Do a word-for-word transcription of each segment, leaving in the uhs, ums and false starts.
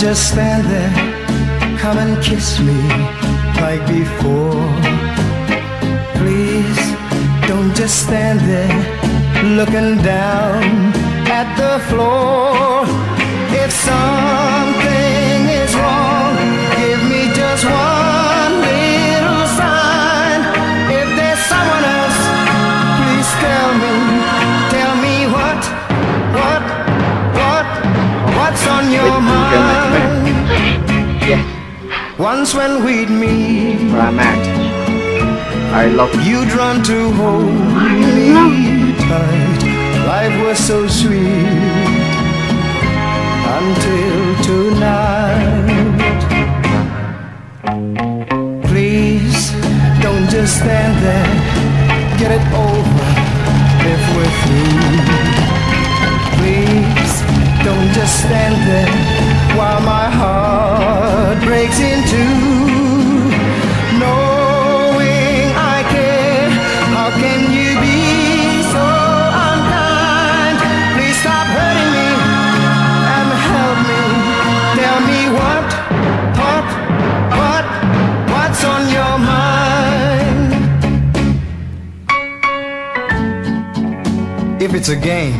just stand there, come and kiss me like before. Please don't just stand there looking down at the floor. If something is wrong, give me just one little sign. If there's someone else, please tell me, tell me what, what, what, what's on your mind? Yes. Once when we'd meet, where I'm at, I love you. You'd run to hold me tight. Life was so sweet until tonight. Please don't just stand there. Get it over if we're through. Please don't just stand there while my heart breaks in two. If it's a game,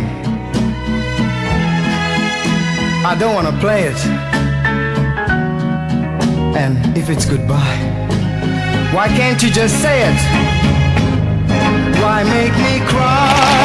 I don't want to play it. And if it's goodbye, why can't you just say it? Why make me cry?